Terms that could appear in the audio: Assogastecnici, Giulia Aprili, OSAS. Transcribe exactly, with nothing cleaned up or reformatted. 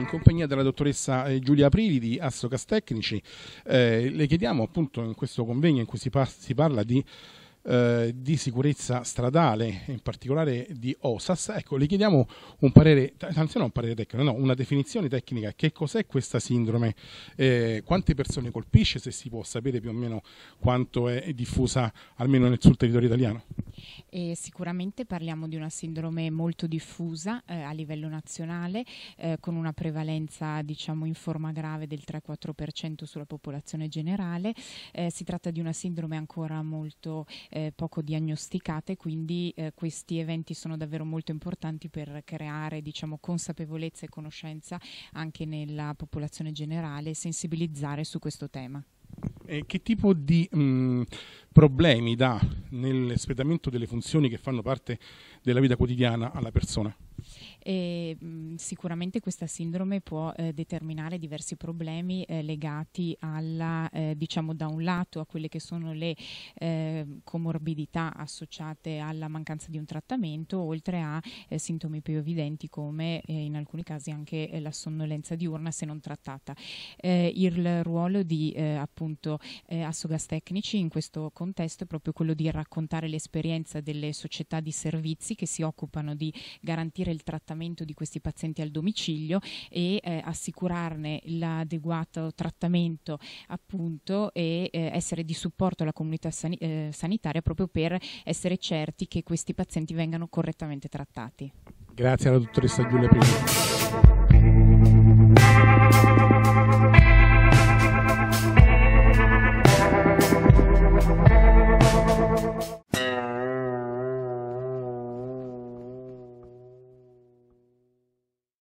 in compagnia della dottoressa Giulia Aprili di Assogastecnici. Eh, le chiediamo appunto in questo convegno in cui si, par si parla di, eh, di sicurezza stradale, in particolare di O S A S, ecco, le chiediamo un parere, anzi non un parere tecnico, no, una definizione tecnica. Che cos'è questa sindrome? Eh, quante persone colpisce, se si può sapere più o meno quanto è diffusa almeno nel, sul territorio italiano? E sicuramente parliamo di una sindrome molto diffusa eh, a livello nazionale, eh, con una prevalenza, diciamo, in forma grave del tre quattro per cento sulla popolazione generale. Eh, si tratta di una sindrome ancora molto eh, poco diagnosticata, e quindi eh, questi eventi sono davvero molto importanti per creare, diciamo, consapevolezza e conoscenza anche nella popolazione generale e sensibilizzare su questo tema. Eh, che tipo di mh, problemi dà nell'espletamento delle funzioni che fanno parte della vita quotidiana alla persona? E, mh, sicuramente questa sindrome può eh, determinare diversi problemi eh, legati alla, eh, diciamo, da un lato a quelle che sono le eh, comorbidità associate alla mancanza di un trattamento, oltre a eh, sintomi più evidenti come eh, in alcuni casi anche eh, la sonnolenza diurna se non trattata. Eh, il ruolo di eh, appunto eh, Assogastecnici in questo contesto è proprio quello di raccontare l'esperienza delle società di servizi che si occupano di garantire il trattamento di questi pazienti al domicilio e eh, assicurarne l'adeguato trattamento, appunto, e eh, essere di supporto alla comunità san eh, sanitaria, proprio per essere certi che questi pazienti vengano correttamente trattati. Grazie alla dottoressa Giulia Aprili.